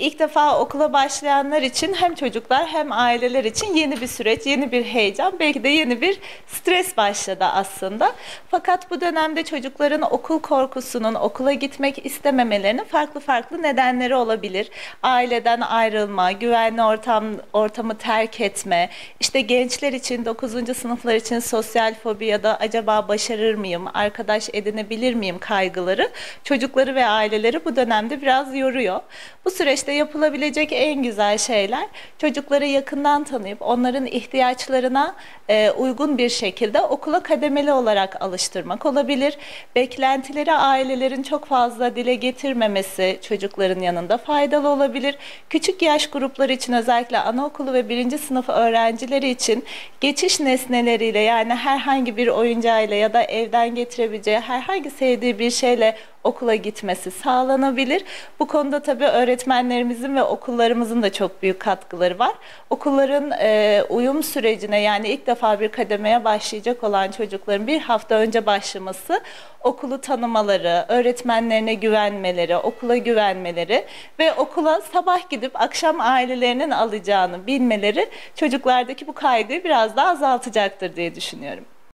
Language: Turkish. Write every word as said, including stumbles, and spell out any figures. İlk defa okula başlayanlar için hem çocuklar hem aileler için yeni bir süreç, yeni bir heyecan, belki de yeni bir stres başladı aslında. Fakat bu dönemde çocukların okul korkusunun, okula gitmek istememelerinin farklı farklı nedenleri olabilir. Aileden ayrılma, güvenli ortam, ortamı terk etme, işte gençler için, dokuzuncu sınıflar için sosyal fobi ya da acaba başarır mıyım, arkadaş edinebilir miyim kaygıları çocukları ve aileleri bu dönemde biraz yoruyor. Bu süreçte yapılabilecek en güzel şeyler çocukları yakından tanıyıp onların ihtiyaçlarına e, uygun bir şekilde okula kademeli olarak alıştırmak olabilir. Beklentileri ailelerin çok fazla dile getirmemesi çocukların yanında faydalı olabilir. Küçük yaş grupları için özellikle anaokulu ve birinci sınıf öğrencileri için geçiş nesneleriyle yani herhangi bir oyuncağıyla ya da evden getirebileceği herhangi sevdiği bir şeyle okula gitmesi sağlanabilir. Bu konuda tabii öğretmenlerimizin ve okullarımızın da çok büyük katkıları var. Okulların e, uyum sürecine yani ilk defa bir kademeye başlayacak olan çocukların bir hafta önce başlaması, okulu tanımaları, öğretmenlerine güvenmeleri, okula güvenmeleri ve okula sabah gidip akşam ailelerinin alacağını bilmeleri çocuklardaki bu kaygıyı biraz daha azaltacaktır diye düşünüyorum.